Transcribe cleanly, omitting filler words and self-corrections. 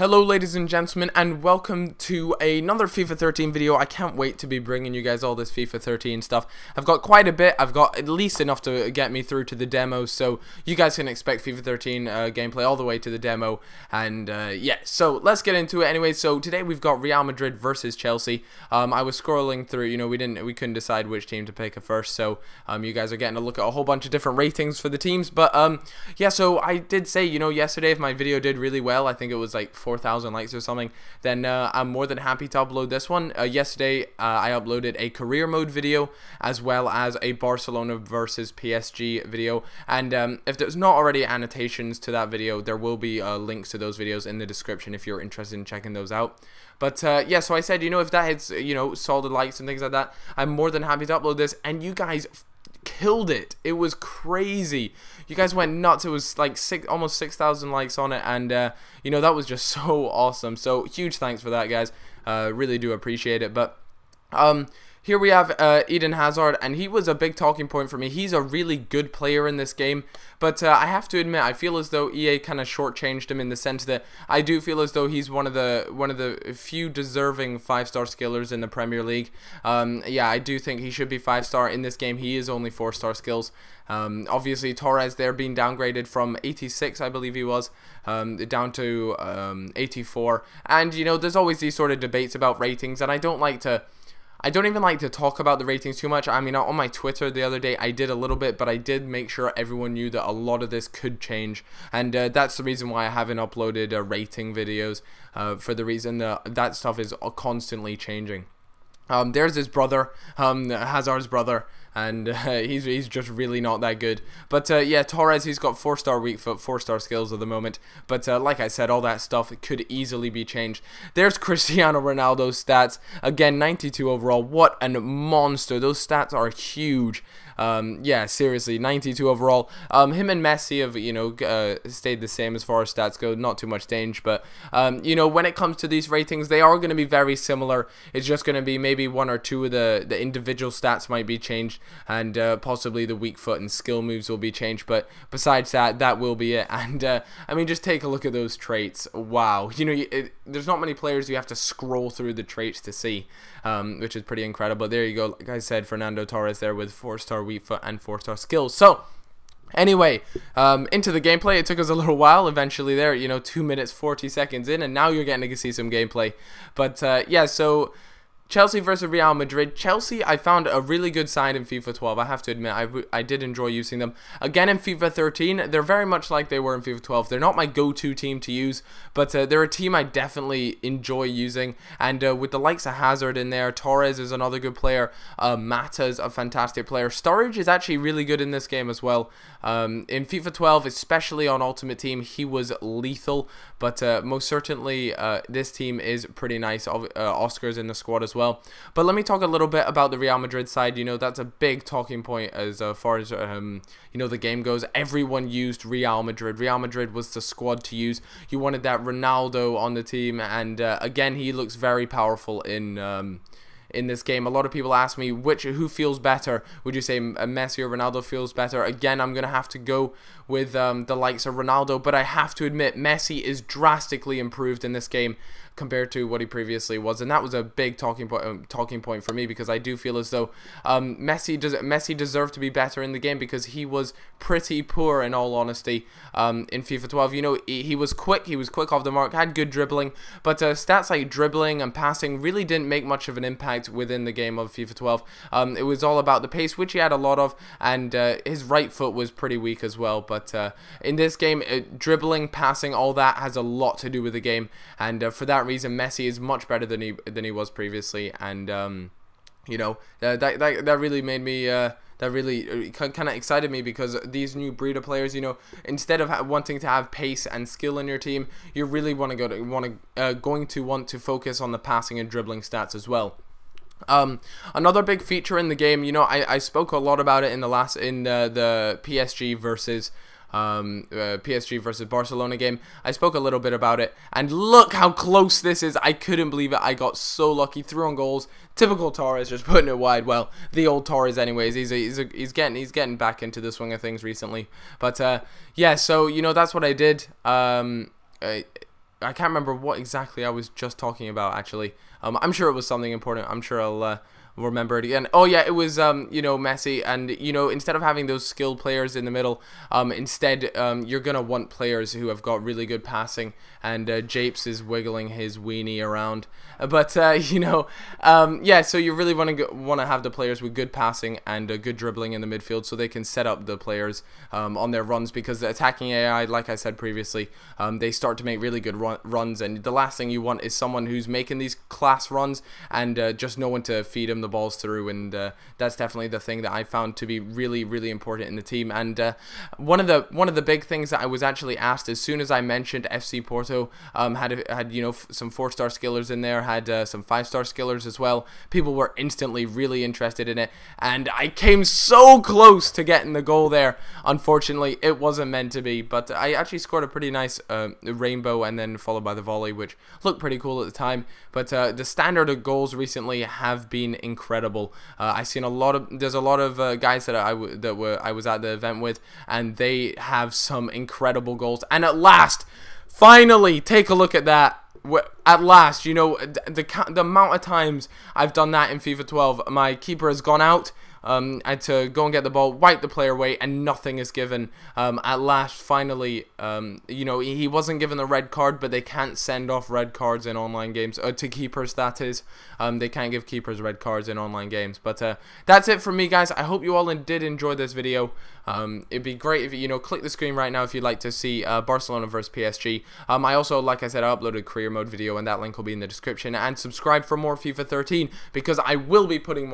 Hello ladies and gentlemen, and welcome to another FIFA 13 video. I can't wait to be bringing you guys all this FIFA 13 stuff. I've got quite a bit. I've got at least enough to get me through to the demo, so you guys can expect FIFA 13 gameplay all the way to the demo. And yeah, so let's get into it anyway. So today we've got Real Madrid versus Chelsea. I was scrolling through, you know, we couldn't decide which team to pick at first, so you guys are getting a look at a whole bunch of different ratings for the teams. But yeah, so I did say, you know, yesterday if my video did really well, I think it was like 4,000 likes or something, then I'm more than happy to upload this one. Yesterday I uploaded a career mode video as well as a Barcelona versus PSG video, and if there's not already annotations to that video, there will be links to those videos in the description if you're interested in checking those out. But yeah, so I said, you know, if that hits, you know, solid likes and things like that, I'm more than happy to upload this, and you guys killed it. It was crazy. You guys went nuts. It was like almost 6,000 likes on it, and you know, that was just so awesome. So huge thanks for that, guys. Really do appreciate it. But here we have Eden Hazard, and he was a big talking point for me. He's a really good player in this game, but I have to admit, I feel as though EA kind of shortchanged him, in the sense that I do feel as though he's one of the few deserving 5-star skillers in the Premier League. Yeah, I do think he should be 5-star. In this game, he is only 4-star skills. Obviously, Torres there being downgraded from 86, I believe he was, down to 84. And you know, there's always these sort of debates about ratings, and I don't even like to talk about the ratings too much. I mean, on my Twitter the other day, I did a little bit, but I did make sure everyone knew that a lot of this could change, and that's the reason why I haven't uploaded rating videos, for the reason that stuff is constantly changing. There's his brother, Hazard's brother, and he's just really not that good. But yeah, Torres, he's got 4-star weak foot, 4-star skills at the moment. But like I said, all that stuff could easily be changed. There's Cristiano Ronaldo's stats. Again, 92 overall. What a monster. Those stats are huge. Yeah, seriously, 92 overall. Him and Messi have, you know, stayed the same as far as stats go. Not too much change, but you know, when it comes to these ratings, they are going to be very similar. It's just going to be maybe one or two of the individual stats might be changed, and possibly the weak foot and skill moves will be changed, but besides that, that will be it. And I mean, just take a look at those traits. Wow, you know, there's not many players you have to scroll through the traits to see, which is pretty incredible. There you go, like I said, Fernando Torres there with 4-star weak foot and 4-star skills. So anyway, into the gameplay. It took us a little while, eventually there, you know, 2 minutes 40 seconds in, and now you're getting to see some gameplay. But yeah, so Chelsea versus Real Madrid. Chelsea, I found a really good side in FIFA 12. I have to admit, I did enjoy using them. Again, in FIFA 13, they're very much like they were in FIFA 12. They're not my go-to team to use, but they're a team I definitely enjoy using. And with the likes of Hazard in there, Torres is another good player. Mata's a fantastic player. Sturridge is actually really good in this game as well. In FIFA 12, especially on Ultimate Team, he was lethal. But most certainly, this team is pretty nice. Oscar's in the squad as well. But let me talk a little bit about the Real Madrid side. You know, that's a big talking point as far as you know, the game goes. Everyone used Real Madrid. Real Madrid was the squad to use. You wanted that Ronaldo on the team, and again, he looks very powerful in this game. A lot of people ask me who feels better. Would you say Messi or Ronaldo feels better? Again, I'm gonna have to go with the likes of Ronaldo, but I have to admit, Messi is drastically improved in this game compared to what he previously was, and that was a big talking point for me, because I do feel as though Messi deserved to be better in the game, because he was pretty poor in all honesty in FIFA 12. You know, he was quick off the mark, had good dribbling, but stats like dribbling and passing really didn't make much of an impact within the game of FIFA 12. It was all about the pace, which he had a lot of, and his right foot was pretty weak as well. But in this game, dribbling, passing, all that has a lot to do with the game, and for that reason, Messi is much better than he was previously. And you know, that really made me. That really kind of excited me, because these new breed of players, you know, instead of wanting to have pace and skill in your team, you really want to focus on the passing and dribbling stats as well. Another big feature in the game, you know, I spoke a lot about it in the PSG versus Barcelona game. I spoke a little bit about it, and look how close this is. I couldn't believe it. I got so lucky. 3 own goals. Typical Torres, just putting it wide. Well, the old Torres, anyways. He's getting back into the swing of things recently. But yeah, so you know, that's what I did. I can't remember what exactly I was just talking about, actually. I'm sure it was something important. I'm sure I'll remember it again. Oh yeah, it was you know, Messi, and you know, instead of having those skilled players in the middle, instead you're gonna want players who have got really good passing, and Japes is wiggling his weenie around, but you know, yeah, so you really want to have the players with good passing and good dribbling in the midfield, so they can set up the players on their runs, because the attacking AI, like I said previously, they start to make really good runs, and the last thing you want is someone who's making these class runs and just no one to feed them the balls through, and that's definitely the thing that I found to be really, really important in the team. And one of the big things that I was actually asked as soon as I mentioned FC Porto had you know, some 4-star skillers in there, had some 5-star skillers as well. People were instantly really interested in it, and I came so close to getting the goal there. Unfortunately, it wasn't meant to be, but I actually scored a pretty nice rainbow, and then followed by the volley, which looked pretty cool at the time. But the standard of goals recently have been incredible. I've seen a lot of, there's a lot of guys that I was at the event with, and they have some incredible goals. And at last, finally, take a look at that. At last, you know, the amount of times I've done that in FIFA 12. My keeper has gone out. I had to go and get the ball, wipe the player away, and nothing is given. At last, finally, you know, he wasn't given the red card, but they can't send off red cards in online games, to keepers, that is. They can't give keepers red cards in online games. But that's it from me, guys. I hope you all did enjoy this video. It'd be great if you know, click the screen right now if you'd like to see Barcelona versus PSG. I also, like I said, I uploaded a career mode video, and that link will be in the description. And subscribe for more FIFA 13, because I will be putting more.